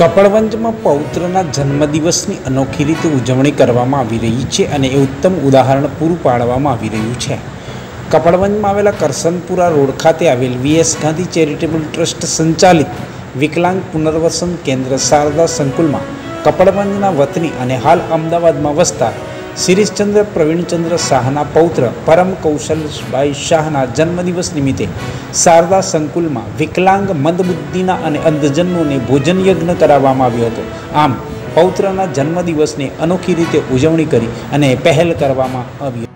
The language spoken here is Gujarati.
કપડવંજમાં પૌત્રના જન્મદિવસની અનોખી રીતે ઉજવણી કરવામાં આવી રહી છે અને એ ઉત્તમ ઉદાહરણ પૂરું પાડવામાં આવી રહ્યું છે। કપડવંજમાં આવેલા કરસનપુરા રોડ ખાતે આવેલ વીએસ ગાંધી ચેરિટેબલ ટ્રસ્ટ સંચાલિત વિકલાંગ પુનર્વસન કેન્દ્ર શારદા સંકુલમાં કપડવંજના વતની અને હાલ અમદાવાદમાં વસતા શિરીષ ચંદ્ર પ્રવીણચંદ્ર શાહના પૌત્ર પરમ કૌશલભાઈ શાહના જન્મદિવસ નિમિત્તે શારદા સંકુલમાં વિકલાંગ મંદબુદ્ધિના અને અંધજનોને ભોજન યજ્ઞ કરાવવામાં આવ્યો હતો। આમ પૌત્રના જન્મદિવસની અનોખી રીતે ઉજવણી કરી અને પહેલ કરવામાં આવી।